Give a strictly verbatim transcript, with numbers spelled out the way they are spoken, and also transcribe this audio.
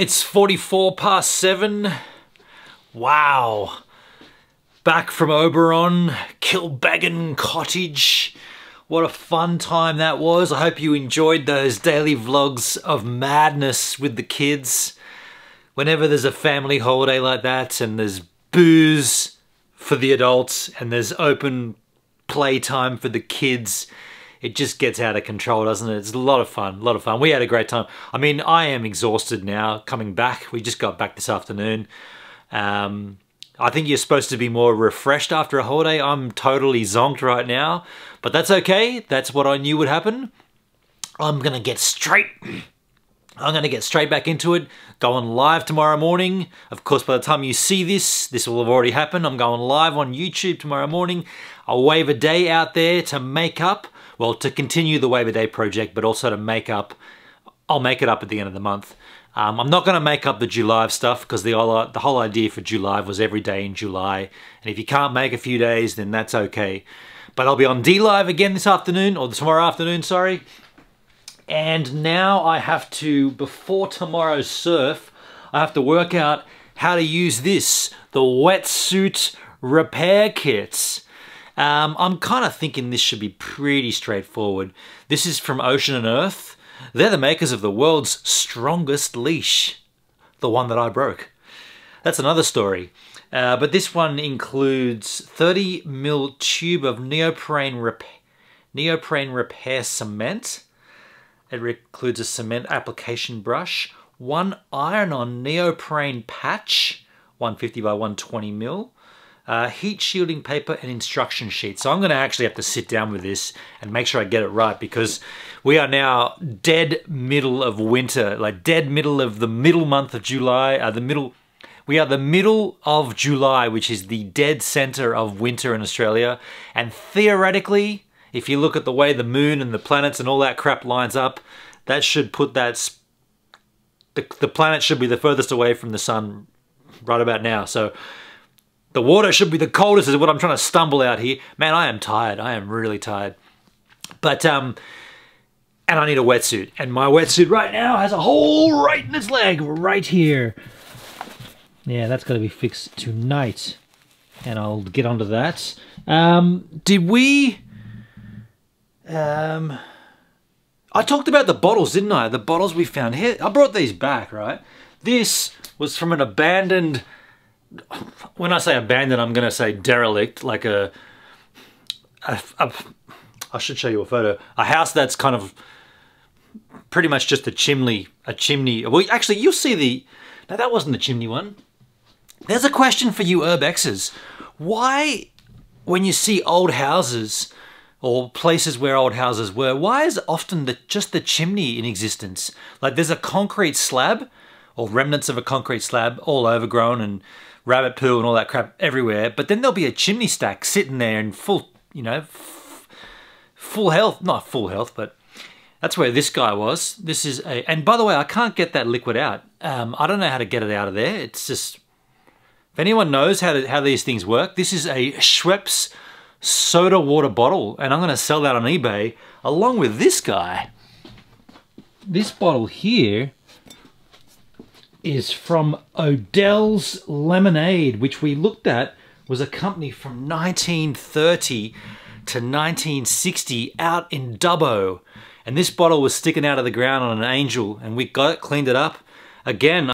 It's forty-four past seven. Wow. Back from Oberon, Kilbegan Cottage. What a fun time that was. I hope you enjoyed those daily vlogs of madness with the kids. Whenever there's a family holiday like that and there's booze for the adults and there's open playtime for the kids, it just gets out of control, doesn't it? It's a lot of fun, a lot of fun. We had a great time. I mean, I am exhausted now coming back. We just got back this afternoon. Um, I think you're supposed to be more refreshed after a holiday. I'm totally zonked right now, but that's okay. That's what I knew would happen. I'm gonna get straight, I'm gonna get straight back into it. Going live tomorrow morning. Of course, by the time you see this, this will have already happened. I'm going live on YouTube tomorrow morning. I'll wave a day out there to make up. Well, to continue the Wave a Day project, but also to make up. I'll make it up at the end of the month. Um, I'm not going to make up the DLive stuff because the, the whole idea for DLive was every day in July. And if you can't make a few days, then that's okay. But I'll be on DLive again this afternoon, or tomorrow afternoon, sorry. And now I have to, before tomorrow's surf, I have to work out how to use this, the wetsuit repair kits. Um, I'm kind of thinking this should be pretty straightforward. This is from Ocean and Earth. They're the makers of the world's strongest leash. The one that I broke. That's another story. Uh, but this one includes thirty mil tube of neoprene, rep neoprene repair cement. It includes a cement application brush, one iron-on neoprene patch, one fifty by one twenty mil. Uh, heat shielding paper and instruction sheet. So I'm gonna actually have to sit down with this and make sure I get it right, because we are now dead middle of winter, like dead middle of the middle month of July, uh, the middle, we are the middle of July, which is the dead center of winter in Australia. And theoretically, if you look at the way the moon and the planets and all that crap lines up, that should put that, the, the planet should be the furthest away from the sun right about now. So the water should be the coldest is what I'm trying to stumble out here. Man, I am tired. I am really tired. But, um, and I need a wetsuit. And my wetsuit right now has a hole right in its leg, right here. Yeah, that's got to be fixed tonight. And I'll get onto that. Um, did we... Um, I talked about the bottles, didn't I? The bottles we found here. I brought these back, right? This was from an abandoned... When I say abandoned, I'm going to say derelict, like a, a, a, I should show you a photo, a house that's kind of pretty much just a chimney, a chimney, well actually you'll see the, no that wasn't the chimney one. There's a question for you urbexers. Why, when you see old houses, or places where old houses were, why is often the, just the chimney in existence? Like there's a concrete slab, or remnants of a concrete slab, all overgrown and rabbit poo and all that crap everywhere, but then there'll be a chimney stack sitting there in full, you know, f full health, not full health, but that's where this guy was. This is a, and by the way, I can't get that liquid out. Um, I don't know how to get it out of there. It's just, if anyone knows how to, how these things work, this is a Schweppes soda water bottle, and I'm gonna sell that on eBay along with this guy. This bottle here is from Odell's Lemonade, which we looked at was a company from nineteen thirty to nineteen sixty out in Dubbo. And this bottle was sticking out of the ground on an angel, and we got it, cleaned it up. Again,